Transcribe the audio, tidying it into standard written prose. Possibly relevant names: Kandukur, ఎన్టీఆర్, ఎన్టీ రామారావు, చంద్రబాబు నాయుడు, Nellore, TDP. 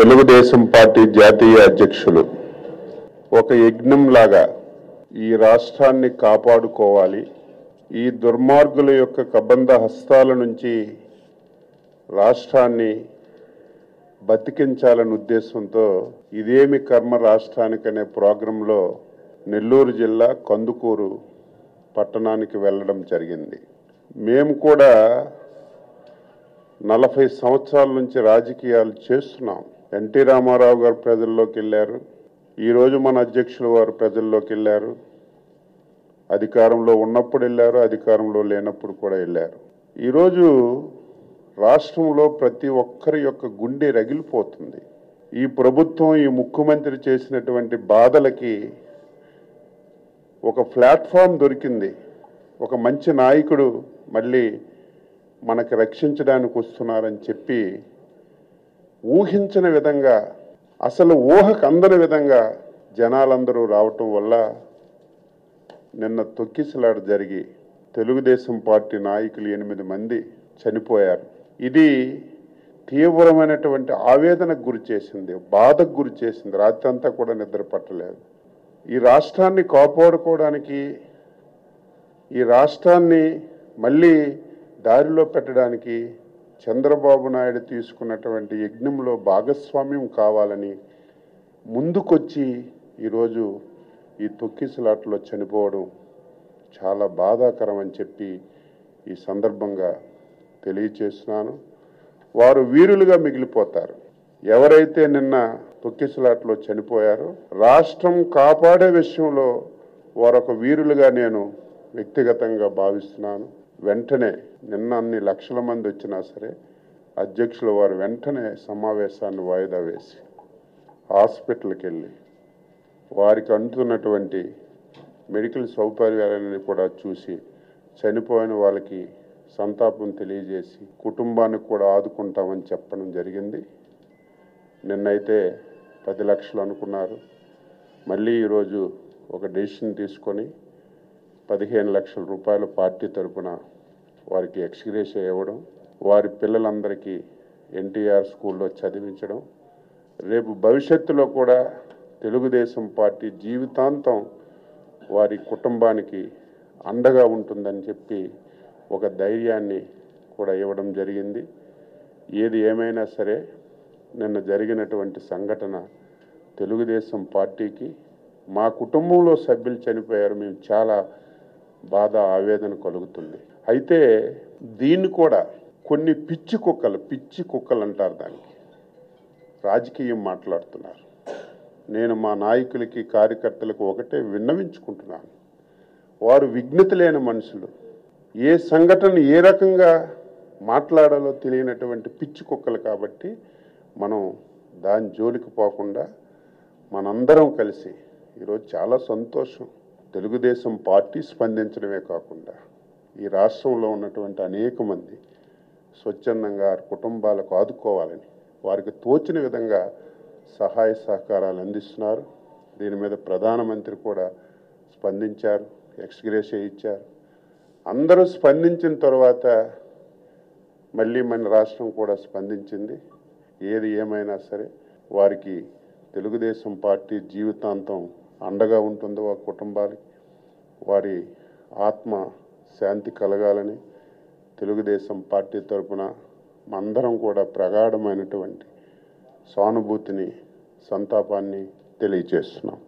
Telugu Desam party జాతీయ అధ్యక్షులు ఒక యజ్ఞంలాగా ఈ రాష్ట్రాన్ని కాపాడుకోవాలి, ఈ దుర్మార్గుల యొక్క కబంధ హస్తాల నుంచి రాష్ట్రాన్ని బతికించాలనే ఉద్దేశంతో ఇదేమి కర్మ రాష్ట్రానికనే ప్రోగ్రాంలో నెల్లూరు జిల్లా కందుకూరు పట్టణానికి వెళ్ళడం జరిగింది. మేము కూడా 40 సంవత్సరాల నుంచి రాజకీయాలు చేస్తున్నాం. ఎన్టీ రామారావు గారు ప్రజల్లోకి వెళ్ళారు, ఈరోజు మన అధ్యక్షుల వారు ప్రజల్లోకి వెళ్ళారు, అధికారంలో ఉన్నప్పుడు వెళ్ళారు, అధికారంలో లేనప్పుడు కూడా వెళ్ళారు. ఈరోజు రాష్ట్రంలో ప్రతి ఒక్కరి యొక్క గుండె రగిలిపోతుంది. ఈ ప్రభుత్వం, ఈ ముఖ్యమంత్రి చేసినటువంటి బాధలకి ఒక ప్లాట్ఫామ్ దొరికింది. ఒక మంచి నాయకుడు మళ్ళీ మనకు రక్షించడానికి వస్తున్నారని చెప్పి ఊహించిన విధంగా, అసలు ఊహకు అందని విధంగా జనాలందరూ రావటం వల్ల నిన్న తొక్కిసలాట జరిగి తెలుగుదేశం పార్టీ నాయకులు 8 మంది చనిపోయారు. ఇది తీవ్రమైనటువంటి ఆవేదనకు గురి చేసింది, బాధకు గురి చేసింది. రాత్రి అంతా కూడా నిద్ర పట్టలేదు. ఈ రాష్ట్రాన్ని కాపాడుకోవడానికి, ఈ రాష్ట్రాన్ని మళ్ళీ దారిలో పెట్టడానికి చంద్రబాబు నాయుడు తీసుకున్నటువంటి యజ్ఞంలో భాగస్వామ్యం కావాలని ముందుకొచ్చి ఈరోజు ఈ తొక్కిసలాట్లో చనిపోవడం చాలా బాధాకరం అని చెప్పి ఈ సందర్భంగా తెలియచేస్తున్నాను. వారు వీరులుగా మిగిలిపోతారు. ఎవరైతే నిన్న తొక్కిసలాట్లో చనిపోయారో రాష్ట్రం కాపాడే విషయంలో వారొక వీరులుగా నేను వ్యక్తిగతంగా భావిస్తున్నాను. వెంటనే నిన్న అన్ని లక్షల మంది వచ్చినా సరే అధ్యక్షుల వారు వెంటనే సమావేశాన్ని వాయిదా వేసి హాస్పిటల్కి వెళ్ళి వారికి అందుతున్నటువంటి మెడికల్ సౌకర్యాలన్నీ కూడా చూసి చనిపోయిన వాళ్ళకి సంతాపం తెలియజేసి కుటుంబానికి కూడా ఆదుకుంటామని చెప్పడం జరిగింది. నిన్నైతే 10 లక్షలు అనుకున్నారు, మళ్ళీ ఈరోజు ఒక డెసిషన్ తీసుకొని 15 లక్షల రూపాయలు పార్టీ తరఫున వారికి ఎక్స్గ్రేషియా ఇవ్వడం, వారి పిల్లలందరికీ ఎన్టీఆర్ స్కూల్లో చదివించడం, రేపు భవిష్యత్తులో కూడా తెలుగుదేశం పార్టీ జీవితాంతం వారి కుటుంబానికి అండగా ఉంటుందని చెప్పి ఒక ధైర్యాన్ని కూడా ఇవ్వడం జరిగింది. ఏది ఏమైనా సరే నిన్న జరిగినటువంటి సంఘటన తెలుగుదేశం పార్టీకి, మా కుటుంబంలో సభ్యులు చనిపోయారు, మేము చాలా బాధ ఆవేదన కలుగుతుంది. అయితే దీన్ని కూడా కొన్ని పిచ్చి కుక్కలు అంటారు, దానికి రాజకీయం మాట్లాడుతున్నారు. నేను మా నాయకులకి, కార్యకర్తలకు ఒకటే విన్నవించుకుంటున్నాను, వారు విజ్ఞత లేని మనుషులు. ఏ సంఘటన ఏ రకంగా మాట్లాడాలో తెలియనటువంటి పిచ్చి కుక్కలు. కాబట్టి మనం దాని జోలికి పోకుండా మనందరం కలిసి ఈరోజు చాలా సంతోషం, తెలుగుదేశం పార్టీ స్పందించడమే కాకుండా ఈ రాష్ట్రంలో ఉన్నటువంటి అనేక మంది స్వచ్ఛందంగా కుటుంబాలకు ఆదుకోవాలని వారికి తోచిన విధంగా సహాయ సహకారాలు అందిస్తున్నారు. దీని మీద ప్రధానమంత్రి కూడా స్పందించారు, ఎక్స్గ్రేషియా ఇచ్చారు. అందరూ స్పందించిన తర్వాత మళ్ళీ మన రాష్ట్రం కూడా స్పందించింది. ఏది ఏమైనా సరే వారికి తెలుగుదేశం పార్టీ జీవితాంతం అండగా ఉంటుంది. వారి కుటుంబానికి వారి ఆత్మ శాంతి కలగాలని తెలుగుదేశం పార్టీ తరఫున మనందరం కూడా ప్రగాఢమైనటువంటి సానుభూతిని, సంతాపాన్ని తెలియజేస్తున్నాం.